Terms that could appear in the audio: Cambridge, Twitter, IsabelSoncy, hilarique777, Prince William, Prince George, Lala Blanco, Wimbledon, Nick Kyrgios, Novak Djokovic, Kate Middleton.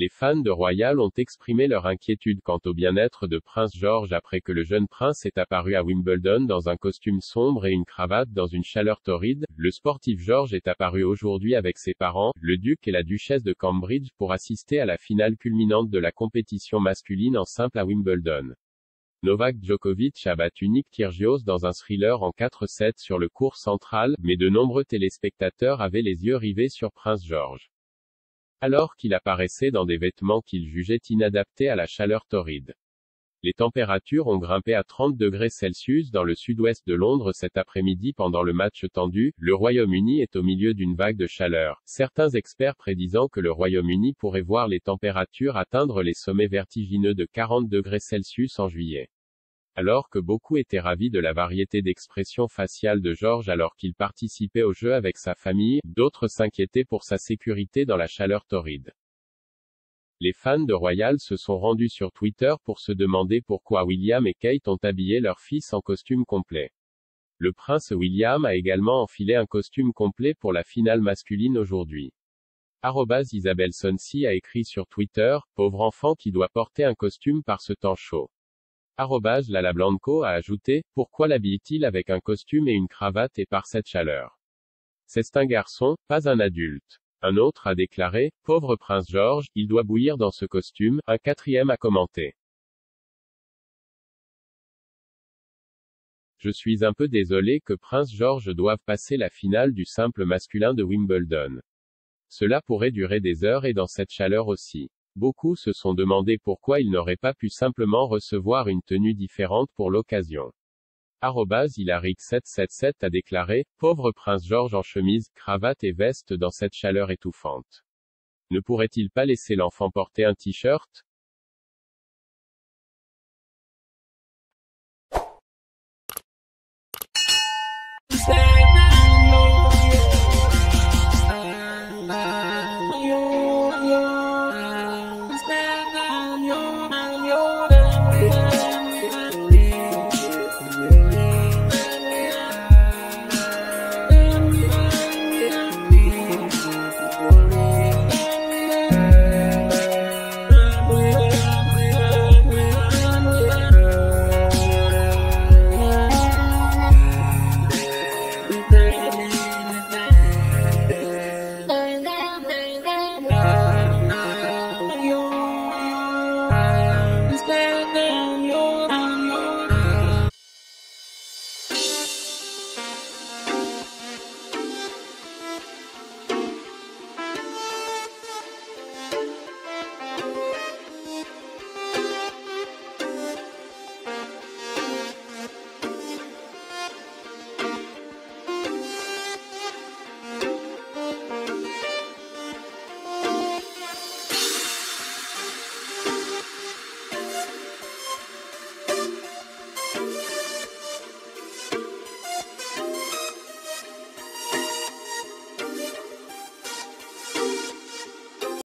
Les fans de Royal ont exprimé leur inquiétude quant au bien-être de Prince George après que le jeune prince est apparu à Wimbledon dans un costume sombre et une cravate dans une chaleur torride. Le sportif George est apparu aujourd'hui avec ses parents, le duc et la duchesse de Cambridge, pour assister à la finale culminante de la compétition masculine en simple à Wimbledon. Novak Djokovic a battu Nick Kyrgios dans un thriller en 4-7 sur le court central, mais de nombreux téléspectateurs avaient les yeux rivés sur Prince George, alors qu'il apparaissait dans des vêtements qu'il jugeait inadaptés à la chaleur torride. Les températures ont grimpé à 30 degrés Celsius dans le sud-ouest de Londres cet après-midi pendant le match tendu. Le Royaume-Uni est au milieu d'une vague de chaleur, certains experts prédisant que le Royaume-Uni pourrait voir les températures atteindre les sommets vertigineux de 40 degrés Celsius en juillet. Alors que beaucoup étaient ravis de la variété d'expressions faciales de George alors qu'il participait au jeu avec sa famille, d'autres s'inquiétaient pour sa sécurité dans la chaleur torride. Les fans de Royal se sont rendus sur Twitter pour se demander pourquoi William et Kate ont habillé leur fils en costume complet. Le prince William a également enfilé un costume complet pour la finale masculine aujourd'hui. @IsabelSoncy a écrit sur Twitter: pauvre enfant qui doit porter un costume par ce temps chaud. @Lala Blanco a ajouté: pourquoi l'habille-t-il avec un costume et une cravate et par cette chaleur? C'est un garçon, pas un adulte. Un autre a déclaré: pauvre prince George, il doit bouillir dans ce costume. Un quatrième a commenté: je suis un peu désolé que Prince George doive passer la finale du simple masculin de Wimbledon. Cela pourrait durer des heures et dans cette chaleur aussi. Beaucoup se sont demandé pourquoi il n'aurait pas pu simplement recevoir une tenue différente pour l'occasion. @hilarique777 a déclaré: pauvre prince George en chemise, cravate et veste dans cette chaleur étouffante. Ne pourrait-il pas laisser l'enfant porter un t-shirt?